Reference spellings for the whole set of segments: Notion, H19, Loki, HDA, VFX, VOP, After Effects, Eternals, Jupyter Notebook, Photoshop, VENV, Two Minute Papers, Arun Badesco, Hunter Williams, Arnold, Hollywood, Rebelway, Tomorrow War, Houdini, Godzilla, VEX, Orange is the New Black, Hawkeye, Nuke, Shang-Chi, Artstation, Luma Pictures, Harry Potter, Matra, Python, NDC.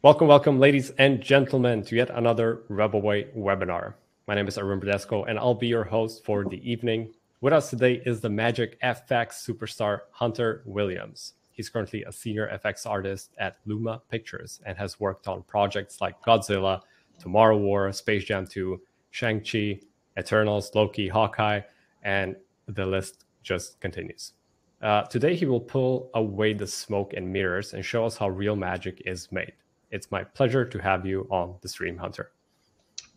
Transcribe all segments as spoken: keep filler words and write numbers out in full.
Welcome, welcome, ladies and gentlemen, to yet another Rebelway webinar. My name is Arun Badesco, and I'll be your host for the evening. With us today is the magic F X superstar, Hunter Williams. He's currently a senior F X artist at Luma Pictures and has worked on projects like Godzilla, Tomorrow War, Space Jam two, Shang-Chi, Eternals, Loki, Hawkeye, and the list just continues. Uh, today, he will pull away the smoke and mirrors and show us how real magic is made. It's my pleasure to have you on the stream, Hunter.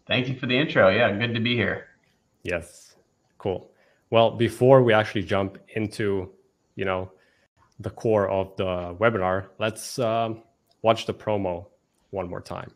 Thank you for the intro. Yeah, good to be here. Yes, cool. Well, before we actually jump into, you know, the core of the webinar, let's um, watch the promo one more time.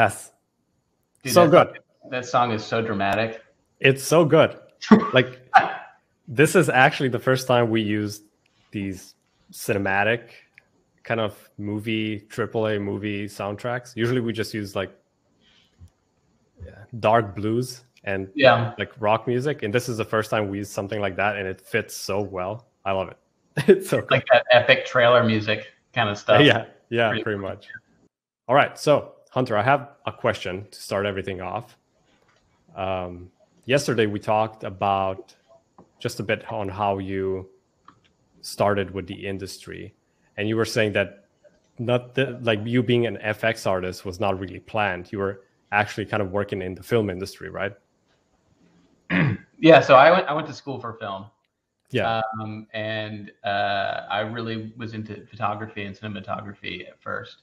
Yes. Dude, so that, good. That song is so dramatic. It's so good. Like, this is actually the first time we used these cinematic kind of movie, triple A movie soundtracks. Usually we just use like yeah, dark blues and yeah. like rock music. And this is the first time we used something like that. And it fits so well. I love it. It's so it's like that epic trailer music kind of stuff. Yeah. Yeah, pretty, pretty much. Yeah. All right. So, Hunter, I have a question to start everything off. Um, yesterday, we talked about just a bit on how you started with the industry. And you were saying that not the, like you being an F X artist was not really planned. You were actually kind of working in the film industry, right? Yeah, so I went, I went to school for film. Yeah. Um, and uh, I really was into photography and cinematography at first.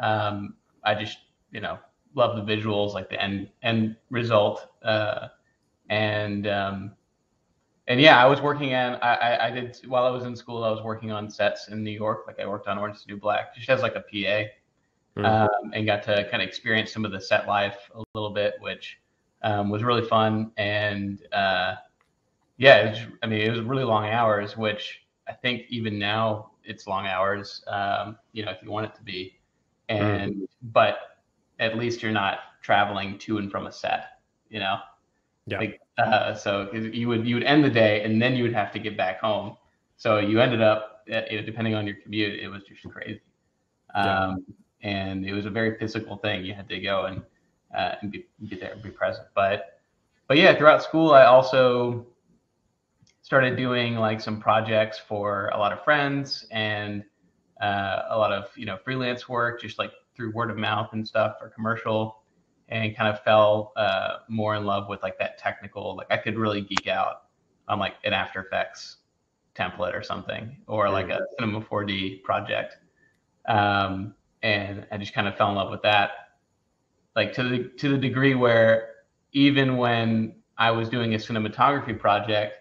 Um, I just, you know, love the visuals, like the end end result. Uh, and um, and yeah, I was working on, I, I, I did, while I was in school, I was working on sets in New York. Like I worked on Orange is the New Black, just as like a P A, mm-hmm. um, and got to kind of experience some of the set life a little bit, which um, was really fun. And uh, yeah, it was, I mean, it was really long hours, which I think even now it's long hours, um, you know, if you want it to be. And mm. but at least you're not traveling to and from a set, you know. Yeah. Like, uh, so you would you would end the day and then you would have to get back home. So you ended up, depending on your commute, it was just crazy. Um, yeah. And it was a very physical thing. You had to go and uh, and be, be there, and be present. But but yeah, throughout school, I also started doing like some projects for a lot of friends and. Uh, a lot of, you know, freelance work, just like through word of mouth and stuff or commercial, and kind of fell uh, more in love with like that technical, like I could really geek out on like an After Effects template or something, or like a Cinema four D project. Um, and I just kind of fell in love with that, like to the, to the degree where even when I was doing a cinematography project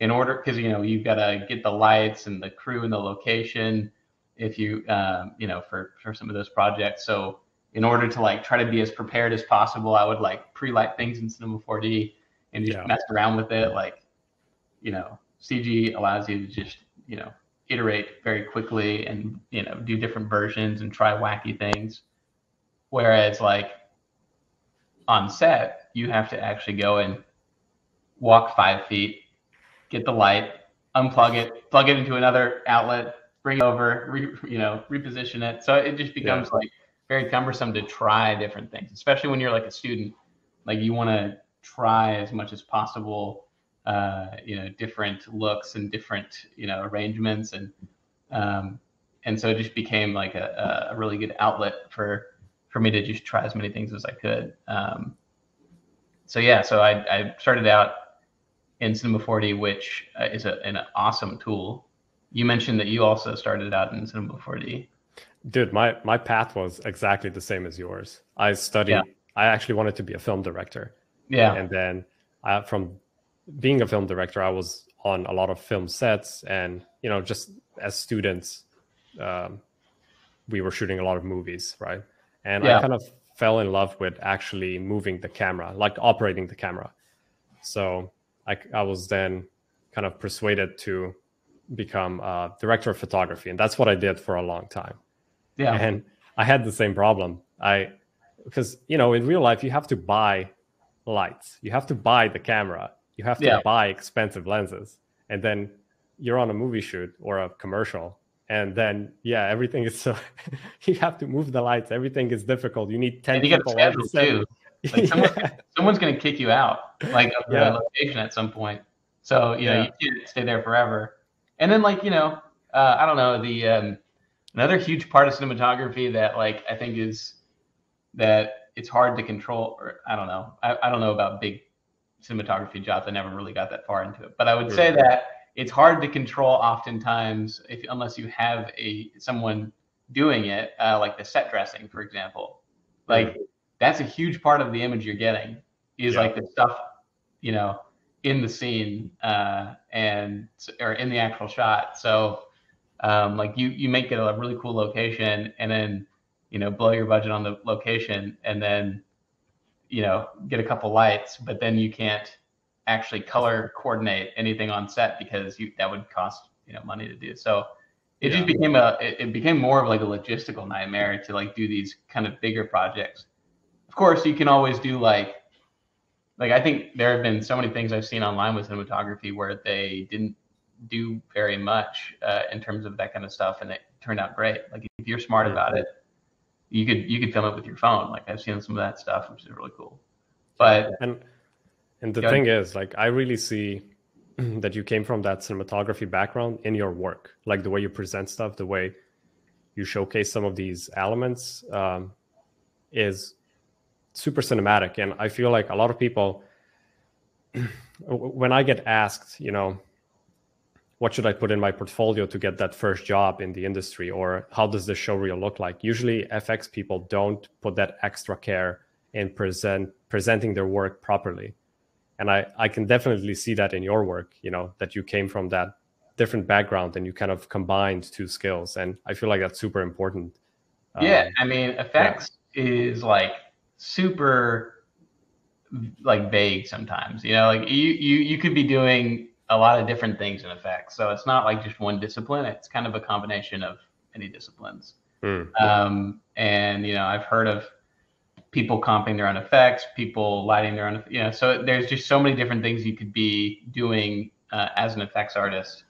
in order, because, you know, you've got to get the lights and the crew and the location, if you, um, you know, for, for some of those projects. So in order to like try to be as prepared as possible, I would like pre-light things in Cinema four D and just yeah. mess around with it. Like, you know, C G allows you to just, you know, iterate very quickly and, you know, do different versions and try wacky things. Whereas like on set, you have to actually go and walk five feet, get the light, unplug it, plug it into another outlet, bring it over, re, you know, reposition it. So it just becomes yeah. like very cumbersome to try different things, especially when you're like a student. Like you want to try as much as possible, uh, you know, different looks and different, you know, arrangements. And um, and so it just became like a, a really good outlet for for me to just try as many things as I could. Um, so, yeah, so I, I started out in Cinema four D, which uh, is a, an awesome tool. You mentioned that you also started out in Cinema four D. Dude, my, my path was exactly the same as yours. I studied, yeah. I actually wanted to be a film director. Yeah. And then I, from being a film director, I was on a lot of film sets and, you know, just as students, um, we were shooting a lot of movies, right? And yeah. I kind of fell in love with actually moving the camera, like operating the camera. So I, I was then kind of persuaded to become a director of photography. And that's what I did for a long time. Yeah. And I had the same problem. I, because, you know, in real life, you have to buy lights. You have to buy the camera. You have to yeah. buy expensive lenses. And then you're on a movie shoot or a commercial. And then, yeah, everything is so, you have to move the lights. Everything is difficult. You need ten and you people. Got to schedule too. Like someone, yeah. Someone's going to kick you out, like of yeah. the location at some point. So, you know, yeah. you can't stay there forever. And then, like, you know, uh, I don't know, the um, another huge part of cinematography that, like, I think is that it's hard to control. Or I don't know. I, I don't know about big cinematography jobs. I never really got that far into it. But I would say that it's hard to control oftentimes if unless you have a someone doing it, uh, like the set dressing, for example. Like that's a huge part of the image you're getting is yeah. like the stuff, you know, in the scene uh, and or in the actual shot. So um, like you you make it a really cool location and then, you know, blow your budget on the location and then, you know, get a couple lights, but then you can't actually color coordinate anything on set because you that would cost you know money to do. So it yeah. just became a it, it became more of like a logistical nightmare to like do these kind of bigger projects. Of course, you can always do like like I think there have been so many things I've seen online with cinematography where they didn't do very much uh, in terms of that kind of stuff, and it turned out great. Like if you're smart mm-hmm. about it, you could you could film it with your phone. Like I've seen some of that stuff, which is really cool. But and And the yeah. thing is, like, I really see that you came from that cinematography background in your work, like the way you present stuff, the way you showcase some of these elements um, is super cinematic. And I feel like a lot of people, when I get asked, you know, what should I put in my portfolio to get that first job in the industry, or how does the showreel look like? Usually F X people don't put that extra care in present presenting their work properly. And I, I can definitely see that in your work, you know, that you came from that different background and you kind of combined two skills. And I feel like that's super important. Yeah. Um, I mean, effects yeah. is like super like vague sometimes, you know, like you, you, you could be doing a lot of different things in effects. So it's not like just one discipline. It's kind of a combination of many disciplines. Mm. Um, and, you know, I've heard of people comping their own effects, people lighting their own, you know, so there's just so many different things you could be doing uh, as an effects artist.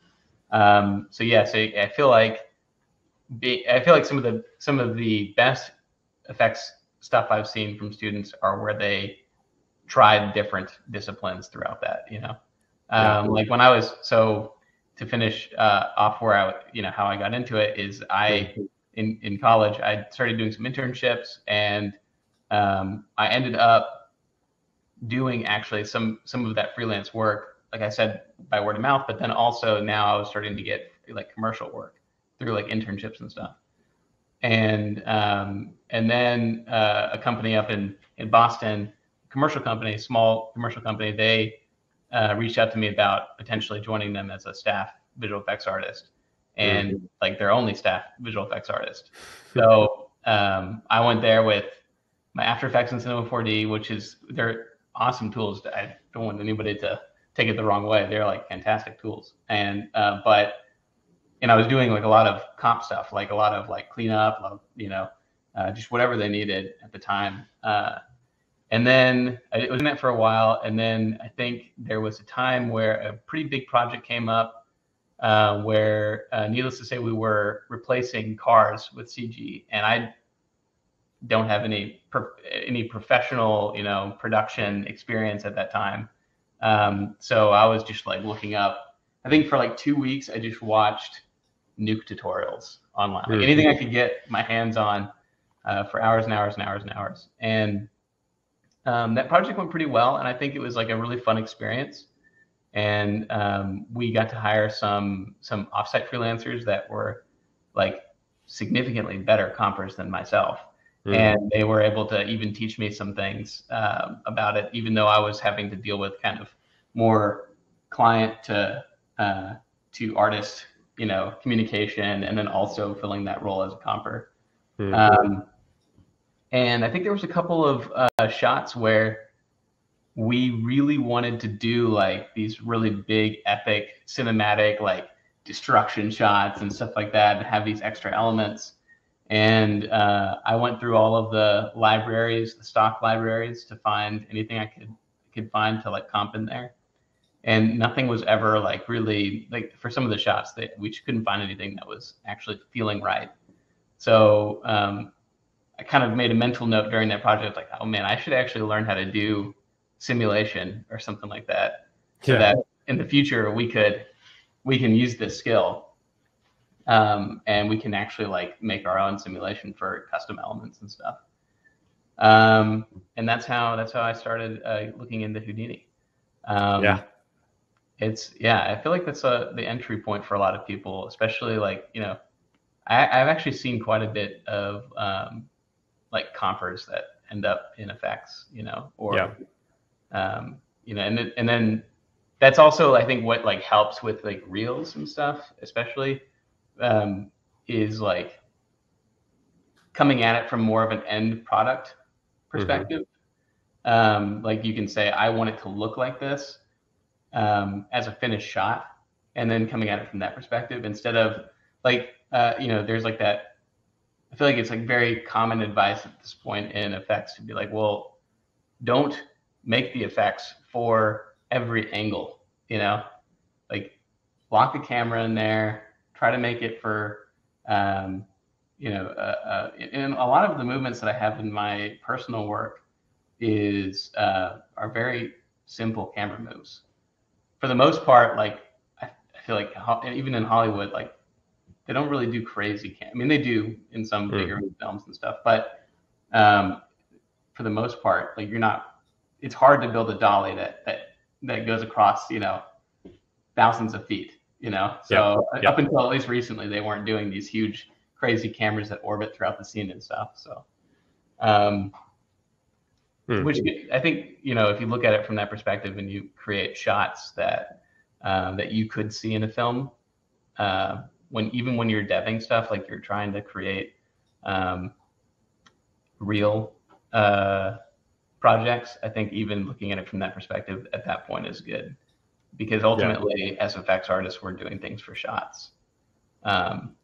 Um, so yeah, so I feel like be, I feel like some of the some of the best effects stuff I've seen from students are where they tried different disciplines throughout that, you know, um, yeah. like when I was so to finish uh, off where I, you know, how I got into it is I in in college I started doing some internships and. Um, I ended up doing actually some some of that freelance work, like I said, by word of mouth, but then also now I was starting to get like commercial work through like internships and stuff. And um, and then uh, a company up in, in Boston, commercial company, small commercial company, they uh, reached out to me about potentially joining them as a staff visual effects artist and mm-hmm. like their only staff visual effects artist. So um, I went there with my After Effects and Cinema four D, which is, they're awesome tools. I don't want anybody to take it the wrong way. They're like fantastic tools. And, uh, but, and I was doing like a lot of comp stuff, like a lot of like cleanup, a lot of, you know, uh, just whatever they needed at the time. Uh, And then I was in that for a while. And then I think there was a time where a pretty big project came up uh, where, uh, needless to say, we were replacing cars with C G. And I don't have any pro any professional, you know, production experience at that time. Um, so I was just like looking up. I think for like two weeks, I just watched Nuke tutorials online, like anything I could get my hands on uh, for hours and hours and hours and hours. And Um, that project went pretty well, and I think it was like a really fun experience. And um, we got to hire some some offsite freelancers that were like significantly better compers than myself, mm. and they were able to even teach me some things uh, about it, even though I was having to deal with kind of more client to uh, to artist, you know, communication, and then also filling that role as a comper. Mm. Um, And I think there was a couple of uh, shots where we really wanted to do like these really big, epic, cinematic, like destruction shots and stuff like that, and have these extra elements. And uh, I went through all of the libraries, the stock libraries, to find anything I could could find to like comp in there. And nothing was ever like really like for some of the shots that we just couldn't find anything that was actually feeling right. So. Um, I kind of made a mental note during that project, like, oh man, I should actually learn how to do simulation or something like that, so yeah. that in the future we could, we can use this skill, um, and we can actually like make our own simulation for custom elements and stuff. Um, and that's how that's how I started uh, looking into Houdini. Um, yeah, it's yeah, I feel like that's a, the entry point for a lot of people, especially like you know, I, I've actually seen quite a bit of. Um, like compers that end up in effects, you know, or, yeah. um, you know, and then, and then that's also, I think what like helps with like reels and stuff, especially, um, is like coming at it from more of an end product perspective. Mm-hmm. Um, like you can say, I want it to look like this, um, as a finished shot. And then coming at it from that perspective, instead of like, uh, you know, there's like that, I feel like it's like very common advice at this point in effects to be like, well, don't make the effects for every angle, you know, like lock the camera in there, try to make it for, um, you know, uh, uh, and a lot of the movements that I have in my personal work is, uh, are very simple camera moves. For the most part, like, I, I feel like even in Hollywood, like, they don't really do crazy cam. I mean, they do in some bigger mm. films and stuff, but um, for the most part, like you're not. It's hard to build a dolly that that that goes across, you know, thousands of feet. You know, so yeah. up yeah. until at least recently, they weren't doing these huge, crazy cameras that orbit throughout the scene and stuff. So, um, mm. which I think you know, if you look at it from that perspective and you create shots that um, that you could see in a film. Uh, When even when you're debbing stuff, like you're trying to create um, real uh, projects, I think even looking at it from that perspective at that point is good, because ultimately yeah. as effects artists, we're doing things for shots, um,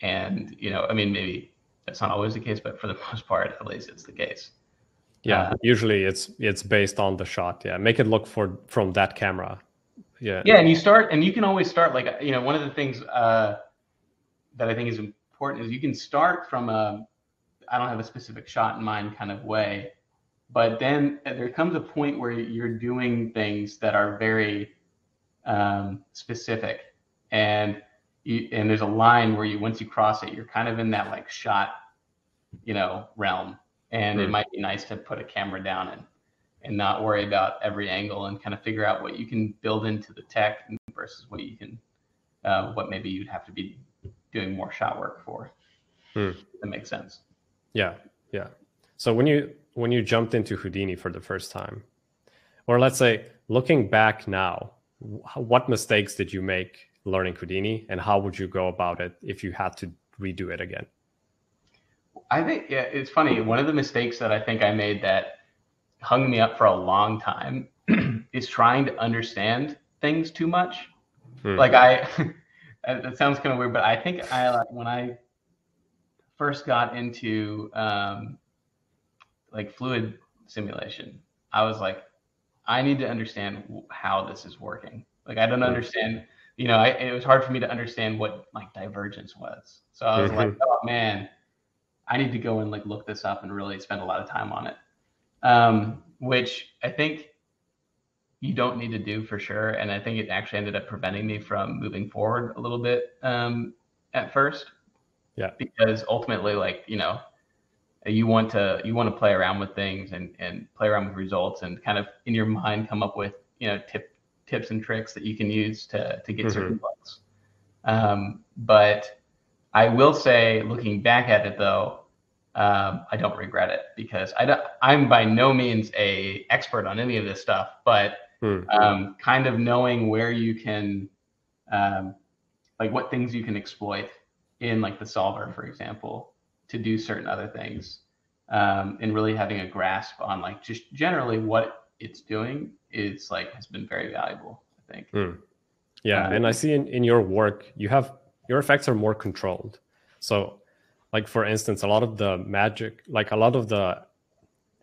and you know, I mean, maybe that's not always the case, but for the most part, at least it's the case. Yeah, uh, usually it's it's based on the shot. Yeah, make it look for from that camera. Yeah. Yeah. And you start and you can always start like, you know, one of the things uh, that I think is important is you can start from a I don't have a specific shot in mind kind of way. But then there comes a point where you're doing things that are very um, specific. And you, and there's a line where you once you cross it, you're kind of in that like shot, you know, realm. And mm-hmm. it might be nice to put a camera down and. and not worry about every angle and kind of figure out what you can build into the tech versus what you can, uh, what maybe you'd have to be doing more shot work for. Hmm. That makes sense. Yeah. Yeah. So when you, when you jumped into Houdini for the first time, or let's say looking back now, what mistakes did you make learning Houdini, and how would you go about it if you had to redo it again? I think yeah, it's funny. One of the mistakes that I think I made that hung me up for a long time is trying to understand things too much. Hmm. Like I, that sounds kind of weird, but I think I, like, when I first got into um, like fluid simulation. I was like, I need to understand how this is working. Like, I don't understand, you know, I, it was hard for me to understand what like divergence was. So I was mm-hmm. like, oh man, I need to go and like look this up and really spend a lot of time on it. Um, which I think you don't need to do for sure. And I think it actually ended up preventing me from moving forward a little bit um, at first. Yeah. Because ultimately, like, you know, you want to, you want to play around with things and, and play around with results and kind of in your mind, come up with, you know, tip, tips and tricks that you can use to, to get mm-hmm. certain bugs. Um, but I will say, looking back at it though, um, I don't regret it because I don't, I'm by no means a expert on any of this stuff, but mm-hmm. um, kind of knowing where you can, um, like what things you can exploit in like the solver, for example, to do certain other things, um, and really having a grasp on like just generally what it's doing is like has been very valuable, I think. Mm. Yeah, um, and I see in, in your work you have your effects are more controlled. So, like for instance, a lot of the magic, like a lot of the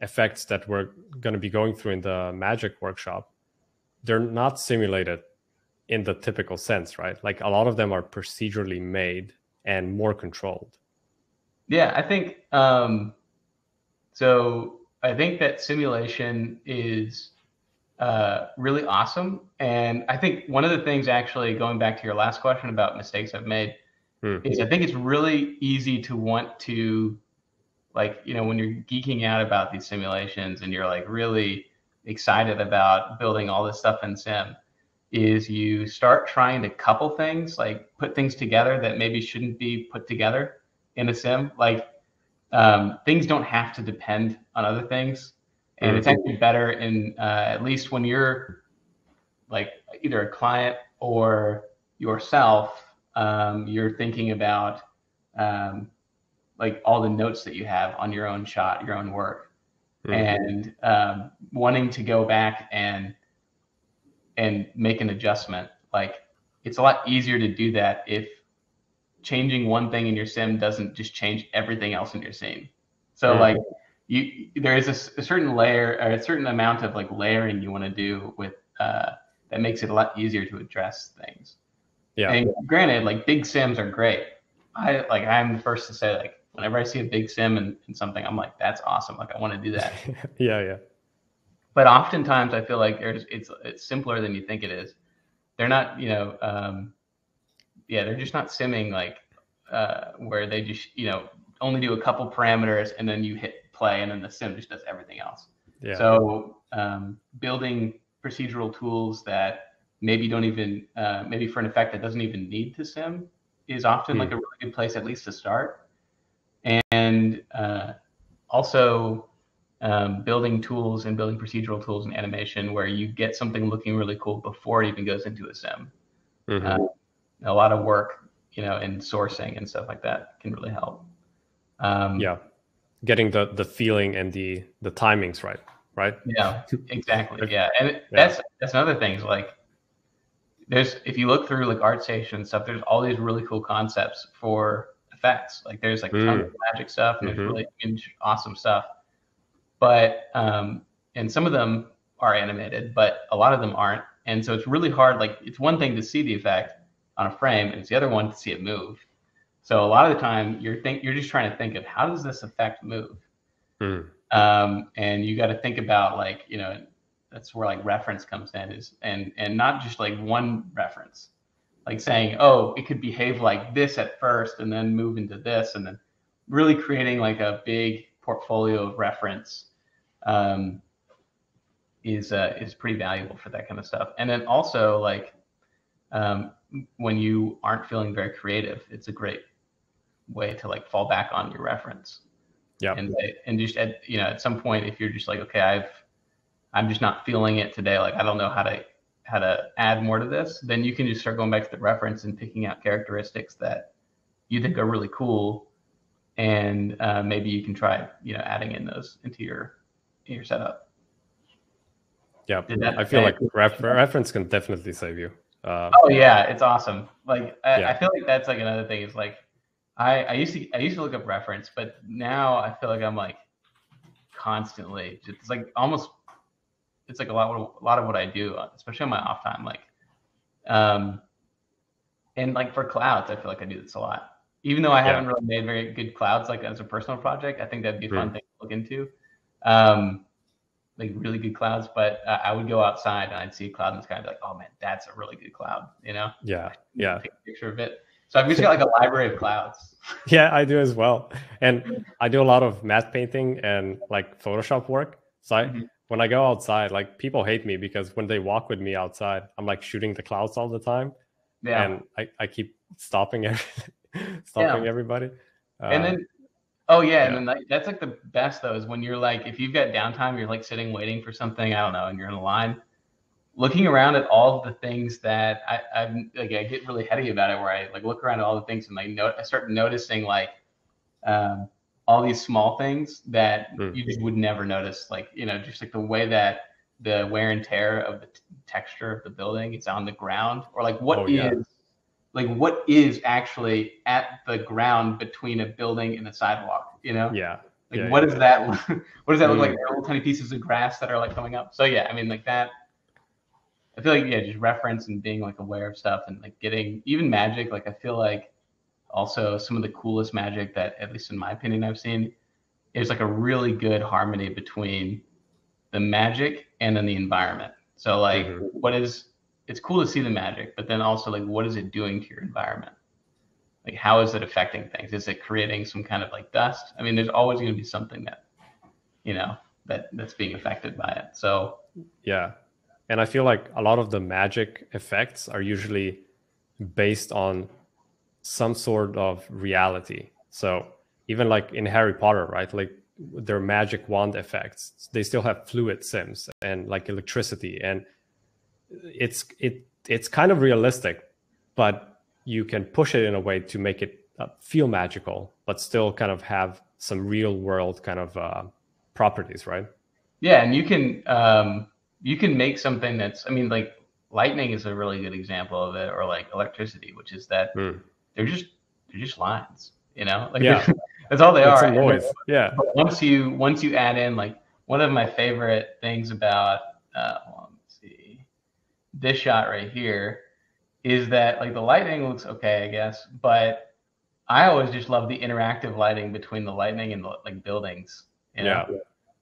effects that we're going to be going through in the magic workshop, they're not simulated in the typical sense, right? Like a lot of them are procedurally made and more controlled. Yeah, I think, um, so I think that simulation is uh, really awesome. And I think one of the things actually, going back to your last question about mistakes I've made, hmm. is I think it's really easy to want to, like, you know, when you're geeking out about these simulations and you're like really excited about building all this stuff in sim, is you start trying to couple things, like put things together that maybe shouldn't be put together in a sim. Like um, things don't have to depend on other things. And mm-hmm. it's actually better in, uh, at least when you're like either a client or yourself, um, you're thinking about um, like all the notes that you have on your own shot, your own work, mm-hmm. and um, wanting to go back and, and make an adjustment. Like it's a lot easier to do that if changing one thing in your sim doesn't just change everything else in your scene. So mm-hmm. like you, there is a, a certain layer or a certain amount of like layering you want to do with uh, that makes it a lot easier to address things. Yeah. And granted, like big sims are great. I like, I'm the first to say, like, whenever I see a big sim and, and something, I'm like, that's awesome. Like I want to do that. yeah. Yeah. But oftentimes I feel like there's, it's, it's simpler than you think it is. They're not, you know, um, yeah, they're just not simming like uh, where they just, you know, only do a couple parameters and then you hit play and then the sim just does everything else. Yeah. So um, building procedural tools that maybe don't even, uh, maybe for an effect that doesn't even need to sim is often hmm. like a really good place at least to start. And uh, also um, building tools and building procedural tools in animation where you get something looking really cool before it even goes into a sim. Mm-hmm. Uh, a lot of work, you know, in sourcing and stuff like that can really help. Um, yeah. Getting the, the feeling and the, the timings right. Right. Yeah, exactly. Yeah. And yeah. that's, that's another thing is like, there's, if you look through like Artstation and stuff, there's all these really cool concepts for effects. Like there's like mm. tons of magic stuff and mm-hmm. there's really awesome stuff, but, um, and some of them are animated, but a lot of them aren't. And so it's really hard. Like it's one thing to see the effect on a frame, and it's the other one to see it move. So a lot of the time you're think you're just trying to think of how does this effect move, mm. um, and you got to think about like you know that's where like reference comes in is and and not just like one reference, like saying oh it could behave like this at first and then move into this and then really creating like a big portfolio of reference um, is uh, is pretty valuable for that kind of stuff. And then also like. Um, when you aren't feeling very creative, it's a great way to like fall back on your reference. Yeah. And, and just at, you know, at some point, if you're just like, okay, I've, I'm just not feeling it today. Like, I don't know how to, how to add more to this. Then you can just start going back to the reference and picking out characteristics that you think are really cool. And uh, maybe you can try, you know, adding in those into your, in your setup. Yeah. I feel like ref- reference can definitely save you. Uh, oh yeah, it's awesome. Like I, yeah. I feel like that's like another thing is like I, I used to I used to look up reference, but now I feel like I'm like constantly. It's like almost, it's like a lot of, a lot of what I do, especially on my off time. Like, um, and like for clouds, I feel like I do this a lot. Even though I haven't yeah. really made very good clouds, like as a personal project, I think that'd be a fun yeah. thing to look into. Um, like really good clouds, but uh, I would go outside and I'd see a cloud in the sky and be like, oh man, that's a really good cloud, you know? Yeah, yeah. Take a picture of it. So I've just got like a library of clouds. Yeah, I do as well. And I do a lot of matte painting and like Photoshop work. So I, mm-hmm. when I go outside, like people hate me because when they walk with me outside, I'm like shooting the clouds all the time. Yeah. And I, I keep stopping everything. Stopping yeah. everybody. Uh, and then, oh yeah, yeah. and then like, that's like the best though, is when you're like, if you've got downtime, you're like sitting waiting for something, I don't know, and you're in a line, looking around at all the things that I, I'm like, I get really heady about it, where I like look around at all the things and like no, I start noticing like um, all these small things that mm. you just would never notice, like, you know, just like the way that the wear and tear of the t- texture of the building, it's on the ground, or like what oh, is. Yeah. Like what is actually at the ground between a building and a sidewalk, you know? Yeah. Like yeah, what yeah. is that? What does that look mm. like? Little tiny pieces of grass that are like coming up. So yeah, I mean like that. I feel like yeah, just reference and being like aware of stuff and like getting even magic. Like I feel like also some of the coolest magic that, at least in my opinion, I've seen, is like a really good harmony between the magic and then the environment. So like mm-hmm. what is. It's cool to see the magic, but then also like, what is it doing to your environment? Like, how is it affecting things? Is it creating some kind of like dust? I mean, there's always going to be something that, you know, that that's being affected by it. So, yeah. And I feel like a lot of the magic effects are usually based on some sort of reality. So even like in Harry Potter, right? Like their magic wand effects, they still have fluid sims and like electricity, and it's it it's kind of realistic, but you can push it in a way to make it feel magical but still kind of have some real world kind of uh properties, right? Yeah. And you can um you can make something that's, I mean, like lightning is a really good example of it, or like electricity, which is that mm. they're just they're just lines, you know, like yeah. that's all they it's are noise. Yeah. But once you once you add in, like one of my favorite things about uh this shot right here is that like the lightning looks okay, I guess, but I always just love the interactive lighting between the lightning and the, like buildings, you know? Yeah.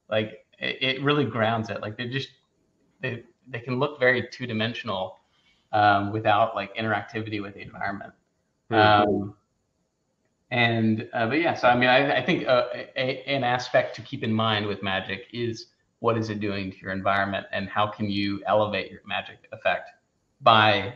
Like it, it really grounds it. Like they just, they, they can look very two dimensional um, without like interactivity with the environment. Mm-hmm. Um, and, uh, but yeah, so I mean, I, I think uh, a, an aspect to keep in mind with magic is, what is it doing to your environment, and how can you elevate your magic effect by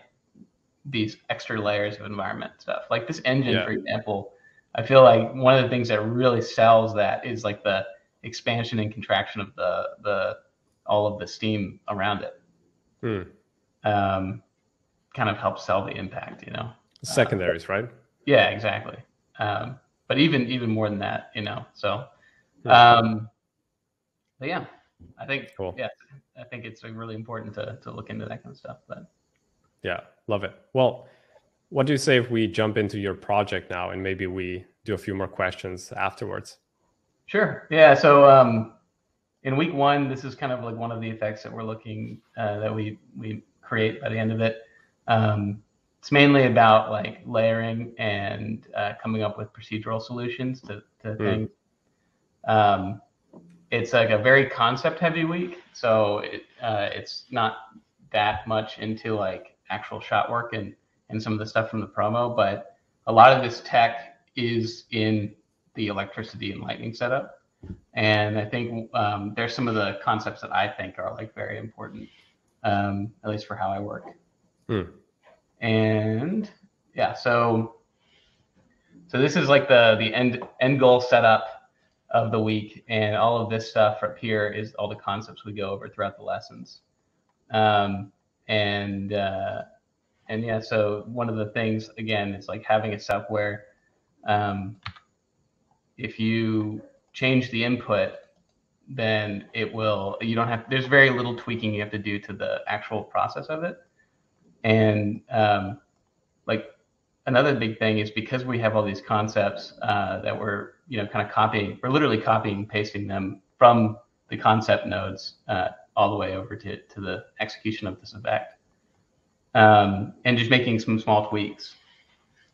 these extra layers of environment stuff? Like this engine, yeah. for example, I feel like one of the things that really sells that is like the expansion and contraction of the, the, all of the steam around it. Hmm. Um, kind of helps sell the impact, you know? Secondaries, uh, right? Yeah, exactly. Um, but even, even more than that, you know, so, um, but yeah. I think cool. yeah, I think it's really important to to look into that kind of stuff. But yeah, love it. Well, what do you say if we jump into your project now, and maybe we do a few more questions afterwards? Sure. Yeah. So um, in week one, this is kind of like one of the effects that we're looking uh, that we we create by the end of it. Um, it's mainly about like layering and uh, coming up with procedural solutions to to mm. things. Um, It's like a very concept heavy week. So it, uh, it's not that much into like actual shot work and, and some of the stuff from the promo, but a lot of this tech is in the electricity and lightning setup. And I think um, there's some of the concepts that I think are like very important, um, at least for how I work. Hmm. And yeah, so, so this is like the, the end, end goal setup of the week, and all of this stuff up here is all the concepts we go over throughout the lessons. Um, and, uh, and yeah, so one of the things, again, is like having a setup where um, if you change the input, then it will, you don't have, there's very little tweaking you have to do to the actual process of it. And um, like another big thing is because we have all these concepts uh, that we're, you know, kind of copying, we're literally copying and pasting them from the concept nodes uh, all the way over to, to the execution of this effect, um, and just making some small tweaks.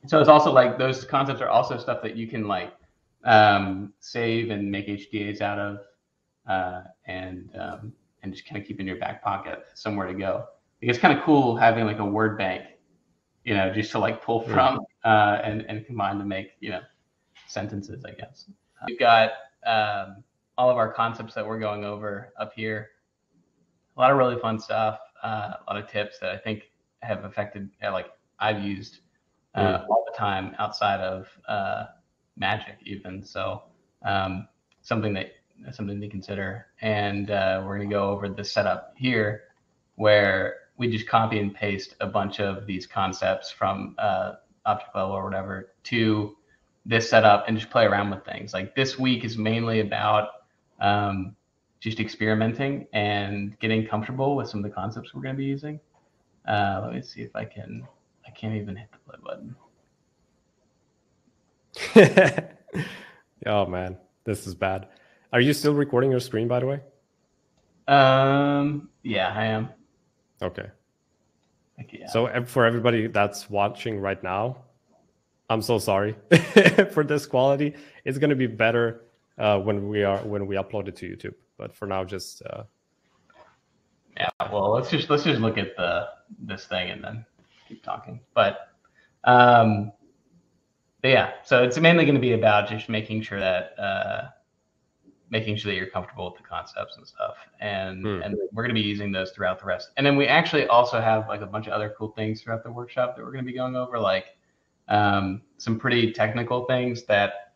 So it's also like those concepts are also stuff that you can like um, save and make H D As out of, uh, and um, and just kind of keep in your back pocket somewhere to go. Like, it's kind of cool having like a word bank, you know, just to like pull from uh, and and combine to make, you know, sentences, I guess. We've got um, all of our concepts that we're going over up here. A lot of really fun stuff, uh, a lot of tips that I think have affected, like I've used uh, all the time outside of uh, magic even. So um, something that something to consider. And uh, we're going to go over the setup here, where we just copy and paste a bunch of these concepts from uh, object level or whatever to this setup and just play around with things. Like this week is mainly about um, just experimenting and getting comfortable with some of the concepts we're going to be using. Uh, let me see if I can, I can't even hit the play button. Oh man, this is bad. Are you still recording your screen, by the way? Um, yeah, I am. Okay. Okay, yeah. So for everybody that's watching right now, I'm so sorry for this quality. It's going to be better uh, when we are when we upload it to YouTube. But for now, just uh... yeah. Well, let's just let's just look at the this thing and then keep talking. But um, but yeah. So it's mainly going to be about just making sure that uh, making sure that you're comfortable with the concepts and stuff. And mm. and we're going to be using those throughout the rest. And then we actually also have like a bunch of other cool things throughout the workshop that we're going to be going over, like. Um, some pretty technical things that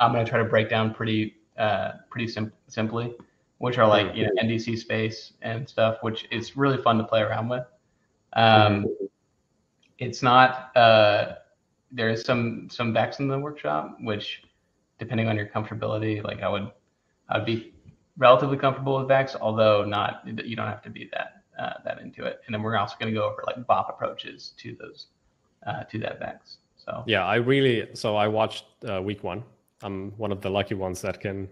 I'm going to try to break down pretty, uh, pretty sim simply, which are like, you know, N D C space and stuff, which is really fun to play around with. Um, it's not, uh, there is some, some V E X in the workshop, which depending on your comfortability, like I would, I'd be relatively comfortable with V E X, although not, you don't have to be that, uh, that into it. And then we're also going to go over like V O P approaches to those. Uh, to that V E X. So yeah, I really so I watched uh, week one. I'm one of the lucky ones that can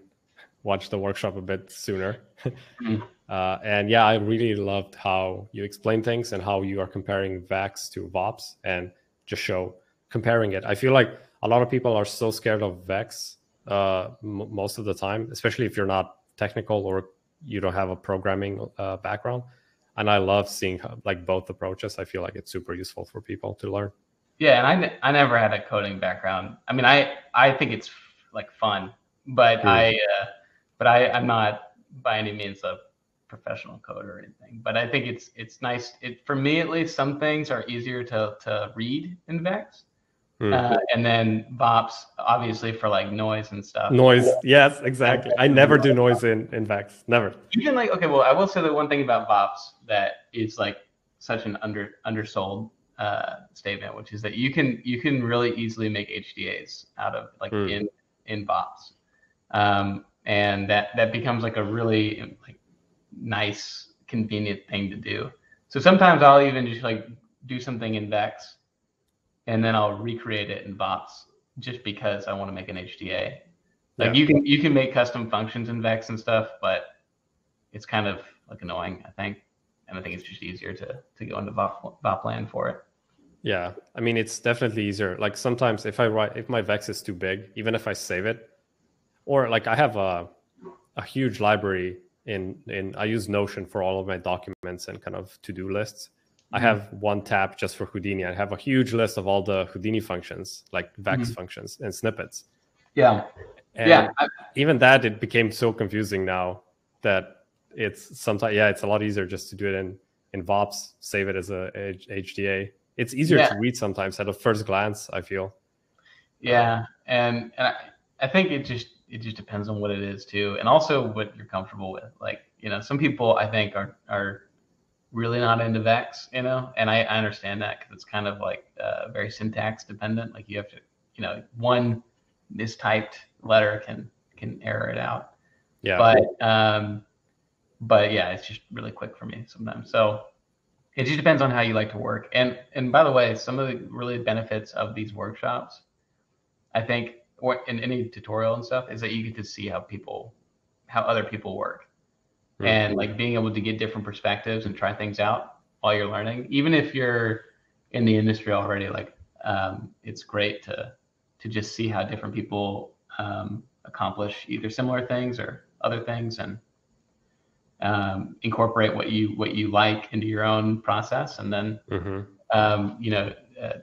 watch the workshop a bit sooner. Mm-hmm. uh, and yeah, I really loved how you explain things and how you are comparing V E X to V O Ps and just show comparing it. I feel like a lot of people are so scared of V E X uh, m most of the time, especially if you're not technical or you don't have a programming uh, background. And I love seeing like both approaches. I feel like it's super useful for people to learn. Yeah, and I, I never had a coding background. I mean, I I think it's like fun, but mm. I uh, but I I'm not by any means a professional coder or anything. But I think it's it's nice. It for me at least, some things are easier to to read in V E X, mm. uh, and then V O Ps obviously for like noise and stuff. Noise, yes, exactly. I never do noise in in V E X, never. You can like okay, well, I will say that one thing about V O Ps that is like such an under undersold uh, statement, which is that you can you can really easily make H D As out of like mm. in in V O Ps, um, and that that becomes like a really like nice convenient thing to do. So sometimes I'll even just like do something in V E X, and then I'll recreate it in V O Ps just because I want to make an H D A. Like yeah. you can you can make custom functions in V E X and stuff, but it's kind of like annoying, I think. And I think it's just easier to, to go into V O P, V O P land for it. Yeah. I mean, it's definitely easier. Like sometimes if I write, if my V E X is too big, even if I save it, or like I have a, a huge library in, in, I use Notion for all of my documents and kind of to-do lists. Mm-hmm. I have one tab just for Houdini. I have a huge list of all the Houdini functions, like V E X mm-hmm. functions and snippets. Yeah. And yeah. I even that, it became so confusing now that it's sometimes yeah it's a lot easier just to do it in in V O Ps, save it as a H D A. It's easier yeah. to read sometimes at a first glance, I feel. Yeah, and and I, I think it just it just depends on what it is too, and also what you're comfortable with. Like, you know, some people I think are are really not into V E X, you know, and I, I understand that because it's kind of like uh, very syntax dependent. Like you have to, you know, one mistyped letter can can error it out. Yeah, but. Um, But yeah, it's just really quick for me sometimes. So it just depends on how you like to work. And and by the way, some of the really benefits of these workshops, I think, or in any tutorial and stuff, is that you get to see how people how other people work. Mm-hmm. And like being able to get different perspectives and try things out while you're learning, even if you're in the industry already, like um, it's great to to just see how different people um, accomplish either similar things or other things, and um, incorporate what you what you like into your own process, and then mm-hmm. um, you know uh,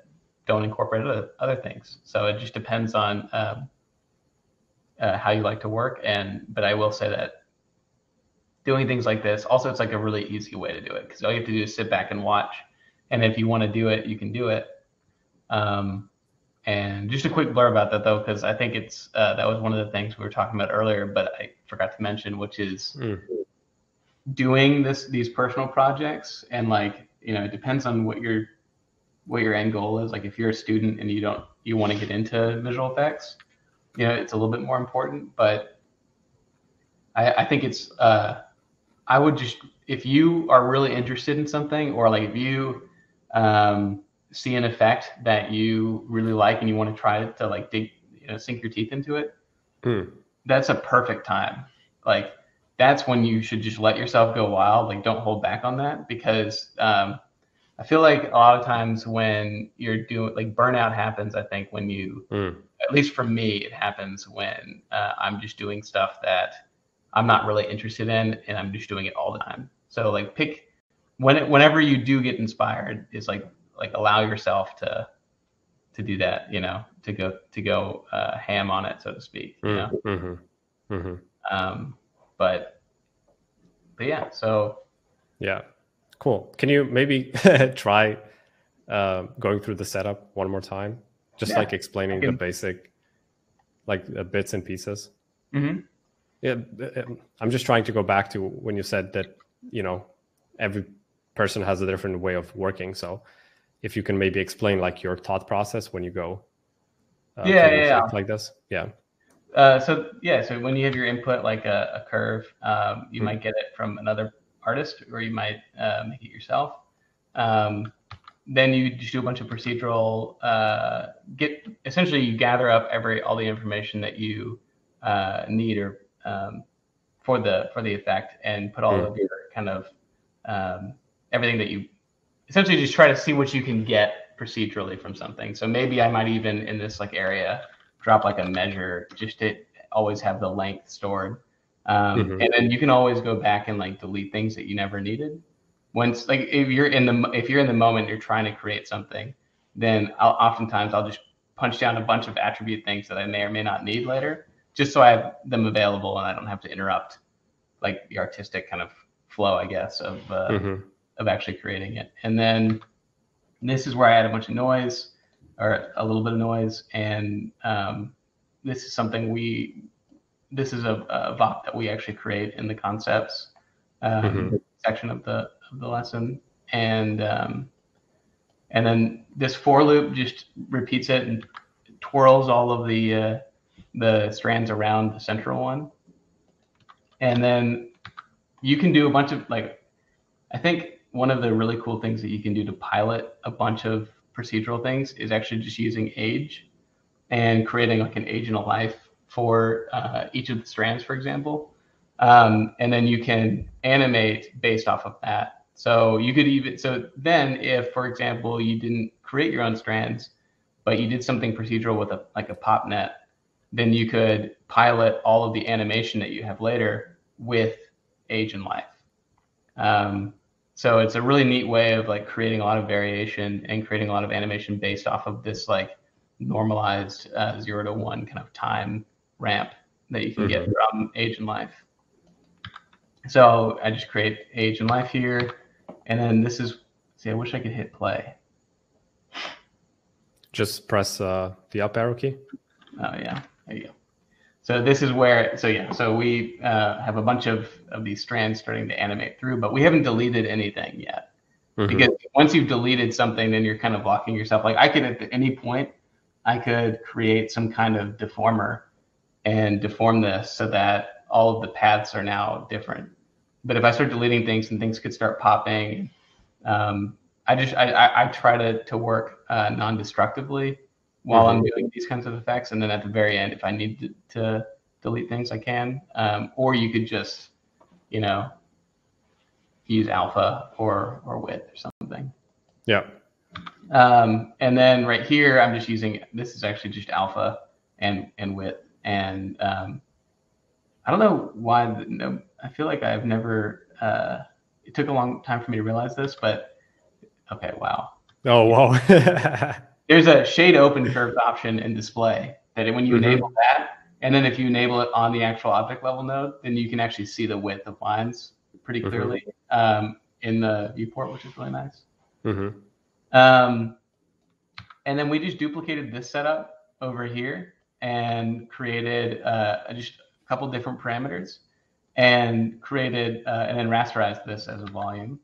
don't incorporate other, other things. So it just depends on um, uh, how you like to work. And but I will say that doing things like this, also it's like a really easy way to do it, because all you have to do is sit back and watch. And if you want to do it, you can do it. Um, and just a quick blurb about that though, because I think it's, uh, that was one of the things we were talking about earlier, but I forgot to mention, which is mm. doing this, these personal projects. And like, you know, it depends on what your, what your end goal is. Like if you're a student and you don't, you want to get into visual effects, you know, it's a little bit more important, but I, I think it's, uh, I would just, if you are really interested in something, or like if you um, see an effect that you really like and you want to try it to like dig, you know, sink your teeth into it, mm. that's a perfect time. Like that's when you should just let yourself go wild. Like don't hold back on that, because um, I feel like a lot of times when you're doing like burnout happens, I think when you, mm. at least for me, it happens when uh, I'm just doing stuff that I'm not really interested in, and I'm just doing it all the time. So like pick when, whenever you do get inspired, is like, like allow yourself to, to do that, you know, to go, to go uh, ham on it, so to speak, you know? Mm-hmm. Mm-hmm. Um, but, but yeah, so. Yeah. Cool. Can you maybe try uh, going through the setup one more time? Just yeah. like explaining the basic, like uh, bits and pieces. Mm-hmm. Yeah, I'm just trying to go back to when you said that, you know, every person has a different way of working. So if you can maybe explain like your thought process when you go uh, yeah, yeah, yeah. like this. Yeah. Uh, so, yeah. So when you have your input, like a, a curve, um, you mm-hmm. might get it from another artist, or you might uh, make it yourself. Um, then you just do a bunch of procedural, uh, get, essentially you gather up every, all the information that you uh, need or Um, for the for the effect, and put all mm. of your kind of um, everything that you essentially just try to see what you can get procedurally from something. So maybe I might even in this like area drop like a measure just to always have the length stored, um, mm-hmm. and then you can always go back and like delete things that you never needed. Once like if you're in the if you're in the moment you're trying to create something, then I'll, oftentimes I'll just punch down a bunch of attribute things that I may or may not need later, just so I have them available and I don't have to interrupt like the artistic kind of flow, I guess, of uh, mm-hmm. of actually creating it. And then this is where I add a bunch of noise, or a little bit of noise. And um, this is something we, this is a, a V O P that we actually create in the concepts um, mm-hmm. section of the of the lesson. And um, and then this for loop just repeats it and twirls all of the, uh, the strands around the central one. And then you can do a bunch of like, I think one of the really cool things that you can do to pilot a bunch of procedural things is actually just using age and creating like an age and a life for uh, each of the strands, for example. Um, and then you can animate based off of that. So you could even, so then if, for example, you didn't create your own strands, but you did something procedural with a like a pop net, then you could pilot all of the animation that you have later with age and life. Um, so it's a really neat way of like creating a lot of variation and creating a lot of animation based off of this like normalized uh, zero to one kind of time ramp that you can mm-hmm. get from age and life. So I just create age and life here. And then this is, see, I wish I could hit play. Just press uh, the up arrow key. Oh yeah. There you go. So this is where, so yeah, so we uh, have a bunch of, of these strands starting to animate through, but we haven't deleted anything yet. Mm-hmm. Because once you've deleted something, then you're kind of blocking yourself. Like I could, at any point, I could create some kind of deformer and deform this so that all of the paths are now different. But if I start deleting things, and things could start popping, um, I just, I, I, I try to, to work uh, non-destructively while I'm doing these kinds of effects. And then at the very end, if I need to, to delete things I can, um, or you could just, you know, use alpha or or width or something. Yeah. Um, and then right here, I'm just using, this is actually just alpha and and width. And um, I don't know why, the, no, I feel like I've never, uh, it took a long time for me to realize this, but okay, wow. Oh, wow. There's a shade open curves option in display that when you mm-hmm. enable that, and then if you enable it on the actual object level node, then you can actually see the width of lines pretty clearly mm-hmm. um, in the viewport, which is really nice. Mm-hmm. Um, and then we just duplicated this setup over here and created uh, just a couple different parameters and created uh, and then rasterized this as a volume.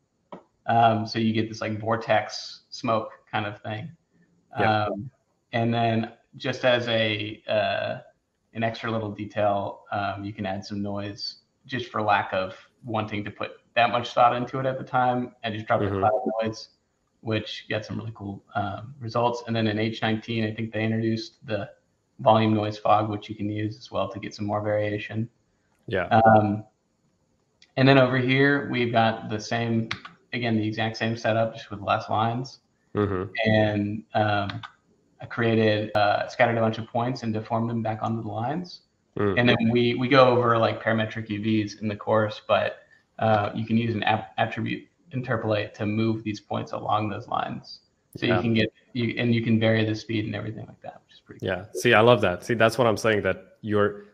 Um, so you get this like vortex smoke kind of thing. Yeah. Um, and then just as a uh, an extra little detail, um, you can add some noise just for lack of wanting to put that much thought into it at the time and just drop mm-hmm. a cloud of noise, which got some really cool um, results. And then in H nineteen, I think they introduced the volume noise fog, which you can use as well to get some more variation. Yeah. Um, and then over here, we've got the same, again, the exact same setup, just with less lines. Mm-hmm. And um, I created, uh, scattered a bunch of points and deformed them back onto the lines. Mm-hmm. And then we, we go over like parametric U Vs in the course, but uh, you can use an ap- attribute interpolate to move these points along those lines, so yeah. you can get you and you can vary the speed and everything like that, which is pretty yeah cool. See, I love that. See, that's what I'm saying, that you're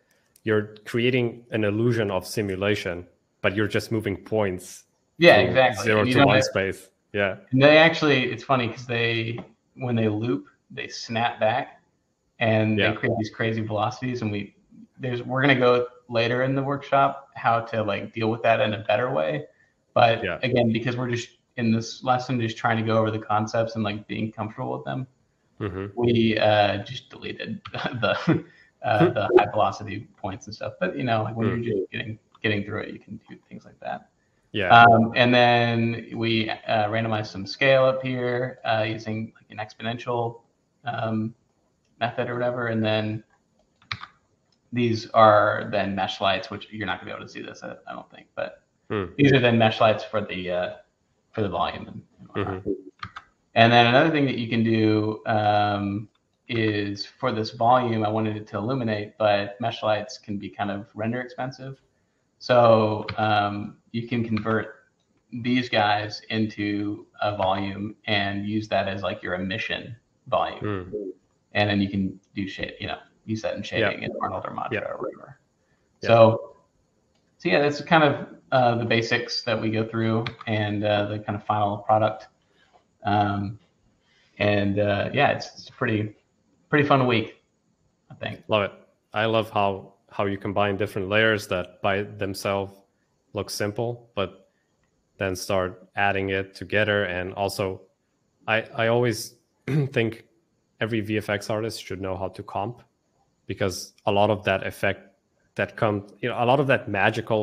you're creating an illusion of simulation, but you're just moving points yeah exactly zero to one space. Yeah, and they actually, it's funny because they when they loop, they snap back and yeah. they create these crazy velocities, and we there's we're going to go later in the workshop how to like deal with that in a better way. But yeah. again, because we're just in this lesson, just trying to go over the concepts and like being comfortable with them, mm-hmm. we uh, just deleted the uh, the high velocity points and stuff. But you know, like when mm-hmm. you're just getting getting through it, you can do things like that. Yeah. Um, and then we uh, randomized some scale up here uh, using like an exponential um, method or whatever. And then these are then mesh lights, which you're not gonna be able to see this, I, I don't think, but. Mm. These are then mesh lights for the uh, for the volume. And, and, mm-hmm. and then another thing that you can do um, is for this volume, I wanted it to illuminate, but mesh lights can be kind of render expensive. So um, you can convert these guys into a volume and use that as like your emission volume. Mm. And then you can do shade, you know, use that in shading yeah. in Arnold or Matra yeah. or whatever. Yeah. So, so yeah, that's kind of Uh, the basics that we go through and uh, the kind of final product. Um, and uh, yeah, it's, it's a pretty, pretty fun week, I think. Love it. I love how, how you combine different layers that by themselves look simple, but then start adding it together. And also, I, I always think every V F X artist should know how to comp, because a lot of that effect that comes, you know, a lot of that magical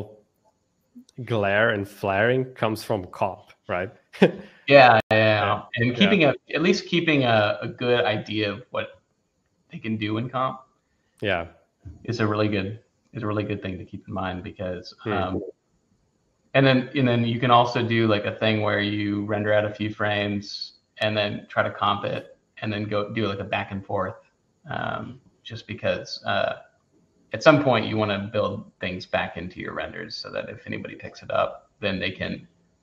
glare and flaring comes from comp, right? yeah, yeah, yeah, and keeping yeah. a at least keeping a, a good idea of what they can do in comp. Yeah, is a really good is a really good thing to keep in mind, because, um, mm. and then and then you can also do like a thing where you render out a few frames and then try to comp it and then go do like a back and forth, um, just because. Uh, At some point, you want to build things back into your renders so that if anybody picks it up, then they can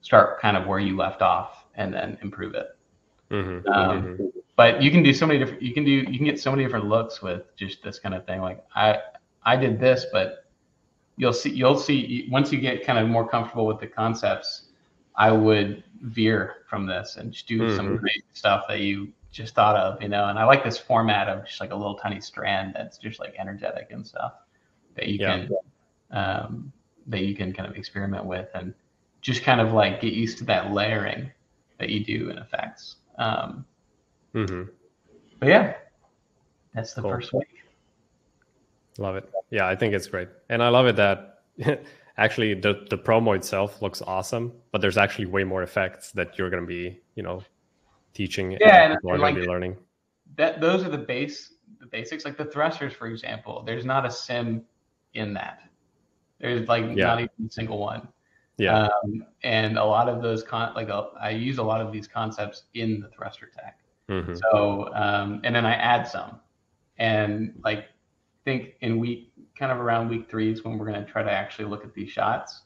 start kind of where you left off and then improve it. Mm-hmm. Um, mm-hmm. But you can do so many different. You can do. You can get so many different looks with just this kind of thing. Like I, I did this, but you'll see. You'll see once you get kind of more comfortable with the concepts. I would veer from this and just do mm-hmm. some crazy stuff that you just thought of, you know. And I like this format of just like a little tiny strand that's just like energetic and stuff that you yeah. can um that you can kind of experiment with and just kind of like get used to that layering that you do in effects. Um mm-hmm. But yeah, that's the cool. first week. Love it. Yeah, I think it's great, and I love it that actually the the promo itself looks awesome, but there's actually way more effects that you're going to be, you know, teaching yeah, and, and like learning. That those are the base the basics, like the thrusters, for example. There's not a sim in that. There's like yeah. not even a single one. Yeah. Um, and a lot of those, con- like uh, I use a lot of these concepts in the thruster tech. Mm-hmm. So, um, and then I add some, and like I think in week, kind of around week three is when we're going to try to actually look at these shots.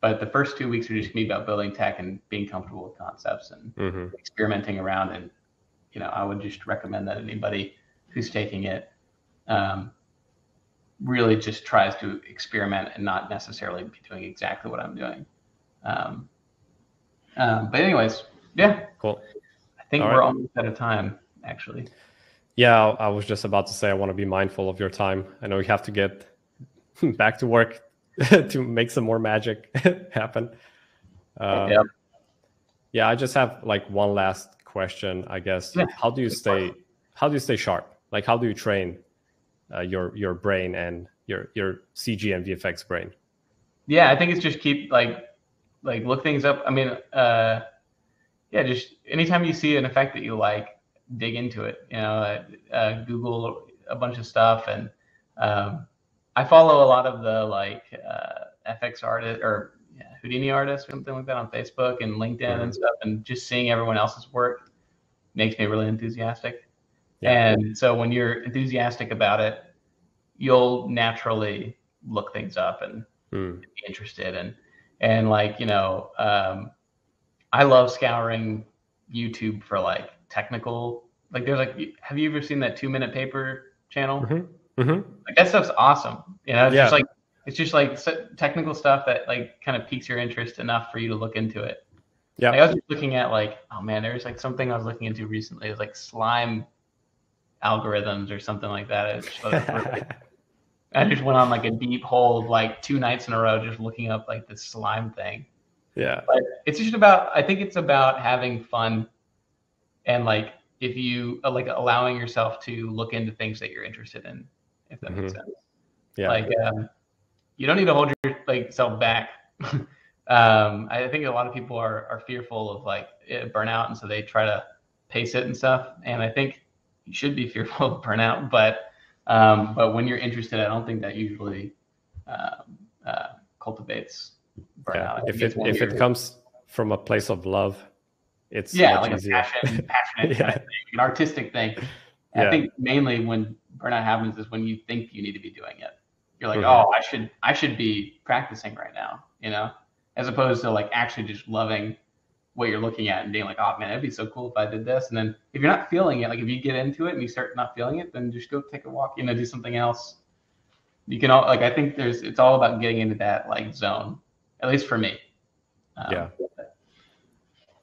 But the first two weeks are just going to be about building tech and being comfortable with concepts and mm-hmm. experimenting around. And, you know, I would just recommend that anybody who's taking it um, really just tries to experiment and not necessarily be doing exactly what I'm doing. Um, um, but anyways, yeah. Cool. I think All we're right. almost out of time, actually. Yeah, I was just about to say I want to be mindful of your time. I know you have to get back to work to make some more magic happen. Um, yeah. yeah, I just have like one last question, I guess. Yeah. How do you stay? How do you stay sharp? Like, how do you train uh, your your brain and your your C G and V F X brain? Yeah, I think it's just keep like like look things up. I mean, uh, yeah, just anytime you see an effect that you like, dig into it. You know, uh, uh, Google a bunch of stuff, and um, I follow a lot of the like uh, F X artists or yeah, Houdini artists or something like that on Facebook and LinkedIn mm-hmm. and stuff. And just seeing everyone else's work makes me really enthusiastic. Yeah. And so when you're enthusiastic about it, you'll naturally look things up and mm. be interested. And, and like, you know, um, I love scouring YouTube for like technical, like there's like, have you ever seen that Two Minute Paper channel? Mm-hmm. Mm-hmm. Like that stuff's awesome. You know, it's yeah. just like, it's just like technical stuff that like kind of piques your interest enough for you to look into it. Yeah. Like I was just looking at like, oh man, there's like something I was looking into recently. It was like slime algorithms or something like that. It's just really, I just went on like a deep hole of like two nights in a row just looking up like this slime thing. Yeah. But it's just about, I think it's about having fun and like if you like allowing yourself to look into things that you're interested in, if that mm-hmm. makes sense. Yeah. Like um, you don't need to hold your like self back. um, I think a lot of people are are fearful of like burnout, and so they try to pace it and stuff. And I think you should be fearful of burnout, but um, but when you're interested, I don't think that usually um, uh, cultivates burnout. Yeah. If it if it comes from a place of love, it's yeah, like easier. a passion, passionate yeah. kind of thing, an artistic thing. Yeah. I think mainly when burnout happens is when you think you need to be doing it. You're like, mm-hmm. oh, I should I should be practicing right now, you know, as opposed to like actually just loving what you're looking at and being like, oh man, that'd be so cool if I did this. And then if you're not feeling it, like if you get into it and you start not feeling it, then just go take a walk, you know, do something else. You can all like, I think there's, it's all about getting into that like zone, at least for me. Um, yeah. But...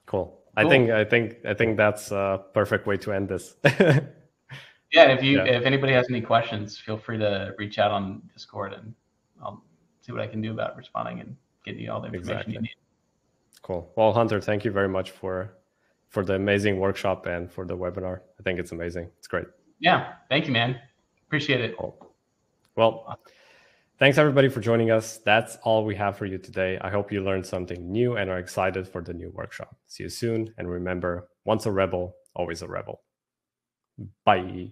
Cool. I cool. think, I think, I think that's a perfect way to end this. yeah. If you, yeah. if anybody has any questions, feel free to reach out on Discord and I'll see what I can do about responding and getting you all the information exactly. you need. Cool. Well, Hunter, thank you very much for for the amazing workshop and for the webinar. I think it's amazing. It's great. Yeah. Thank you, man. Appreciate it. Cool. Well, thanks everybody for joining us. That's all we have for you today. I hope you learned something new and are excited for the new workshop. See you soon. And remember, once a rebel, always a rebel. Bye.